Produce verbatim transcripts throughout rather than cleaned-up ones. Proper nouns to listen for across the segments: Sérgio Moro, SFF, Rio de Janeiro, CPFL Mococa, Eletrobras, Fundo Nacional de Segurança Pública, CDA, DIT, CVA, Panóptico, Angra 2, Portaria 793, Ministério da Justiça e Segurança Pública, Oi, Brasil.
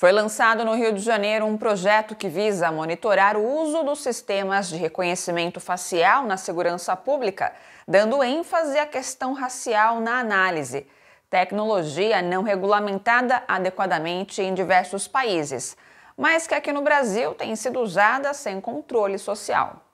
Foi lançado no Rio de Janeiro um projeto que visa monitorar o uso dos sistemas de reconhecimento facial na segurança pública, dando ênfase à questão racial na análise. Tecnologia não regulamentada adequadamente em diversos países, mas que aqui no Brasil tem sido usada sem controle social.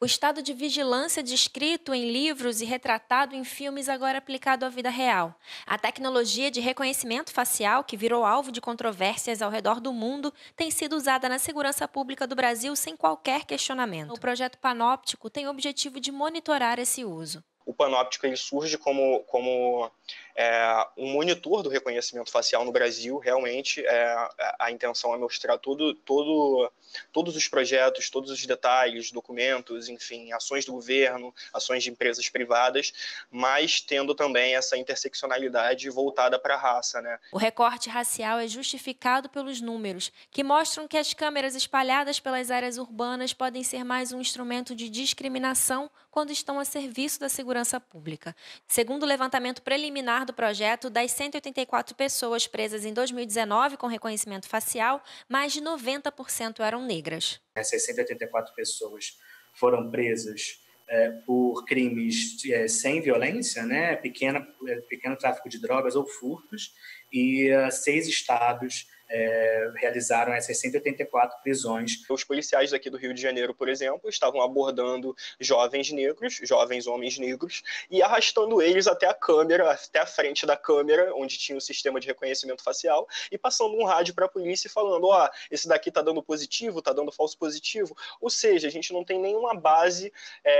O estado de vigilância descrito em livros e retratado em filmes agora aplicado à vida real. A tecnologia de reconhecimento facial, que virou alvo de controvérsias ao redor do mundo, tem sido usada na segurança pública do Brasil sem qualquer questionamento. O projeto Panóptico tem o objetivo de monitorar esse uso. O Panóptico ele surge como, como é, um monitor do reconhecimento facial no Brasil. Realmente, é, a intenção é mostrar todo, todo, todos os projetos, todos os detalhes, documentos, enfim, ações do governo, ações de empresas privadas, mas tendo também essa interseccionalidade voltada para a raça, né? O recorte racial é justificado pelos números, que mostram que as câmeras espalhadas pelas áreas urbanas podem ser mais um instrumento de discriminação quando estão a serviço da segurança pública. Segundo o levantamento preliminar do projeto, das cento e oitenta e quatro pessoas presas em dois mil e dezenove com reconhecimento facial, mais de noventa por cento eram negras. Essas cento e oitenta e quatro pessoas foram presas é, por crimes é, sem violência, né, pequena, pequeno tráfico de drogas ou furtos, e é, seis estados É, realizaram essas cento e oitenta e quatro prisões. Os policiais daqui do Rio de Janeiro, por exemplo, estavam abordando jovens negros, jovens homens negros, e arrastando eles até a câmera, até a frente da câmera, onde tinha o sistema de reconhecimento facial, e passando um rádio para a polícia e falando: ó, oh, esse daqui tá dando positivo, tá dando falso positivo. Ou seja, a gente não tem nenhuma base É...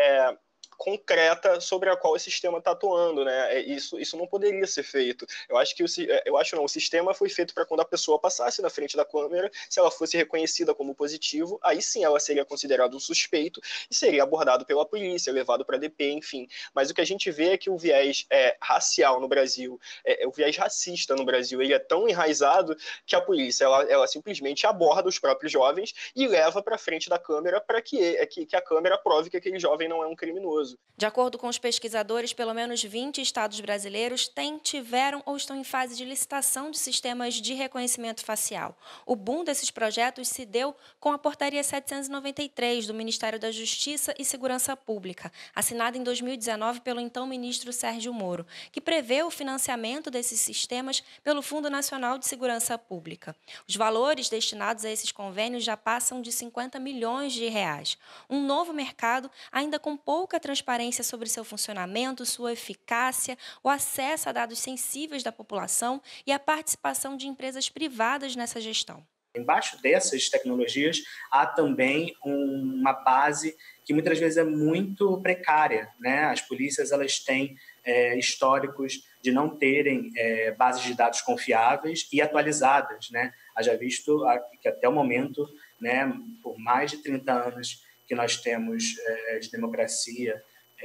concreta sobre a qual o sistema está atuando, né? Isso, isso não poderia ser feito. Eu acho que o, eu acho não, o sistema foi feito para quando a pessoa passasse na frente da câmera, se ela fosse reconhecida como positivo, aí sim ela seria considerada um suspeito e seria abordado pela polícia, levado para D P, enfim. Mas o que a gente vê é que o viés é, racial no Brasil, é, o viés racista no Brasil, ele é tão enraizado que a polícia ela, ela simplesmente aborda os próprios jovens e leva para frente da câmera para que, que, que a câmera prove que aquele jovem não é um criminoso. De acordo com os pesquisadores, pelo menos vinte estados brasileiros têm, tiveram ou estão em fase de licitação de sistemas de reconhecimento facial. O boom desses projetos se deu com a Portaria setecentos e noventa e três do Ministério da Justiça e Segurança Pública, assinada em dois mil e dezenove pelo então ministro Sérgio Moro, que prevê o financiamento desses sistemas pelo Fundo Nacional de Segurança Pública. Os valores destinados a esses convênios já passam de cinquenta milhões de reais. Um novo mercado, ainda com pouca transparência, transparência sobre seu funcionamento, sua eficácia, o acesso a dados sensíveis da população e a participação de empresas privadas nessa gestão. Embaixo dessas tecnologias há também uma base que muitas vezes é muito precária, né? As polícias elas têm é, históricos de não terem é, bases de dados confiáveis e atualizadas, né? Haja visto que até o momento, né, por mais de trinta anos, que nós temos é, de democracia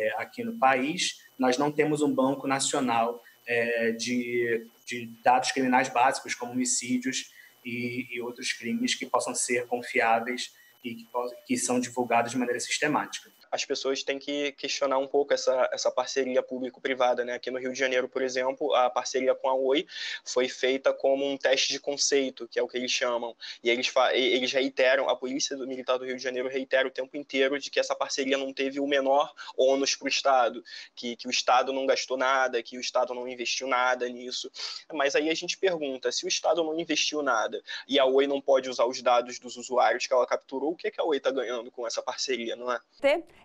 é, aqui no país, nós não temos um banco nacional é, de, de dados criminais básicos, como homicídios e, e outros crimes que possam ser confiáveis e que, que são divulgados de maneira sistemática. As pessoas têm que questionar um pouco essa, essa parceria público-privada, né? Aqui no Rio de Janeiro, por exemplo, a parceria com a Oi foi feita como um teste de conceito, que é o que eles chamam, e eles, eles reiteram, a Polícia Militar do Rio de Janeiro reitera o tempo inteiro de que essa parceria não teve o menor ônus para o Estado, que, que o Estado não gastou nada, que o Estado não investiu nada nisso. Mas aí a gente pergunta, se o Estado não investiu nada e a Oi não pode usar os dados dos usuários que ela capturou, o que, é que a Oi está ganhando com essa parceria, não é?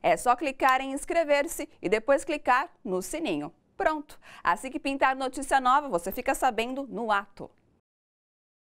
É só clicar em inscrever-se e depois clicar no sininho. Pronto! Assim que pintar notícia nova, você fica sabendo no ato.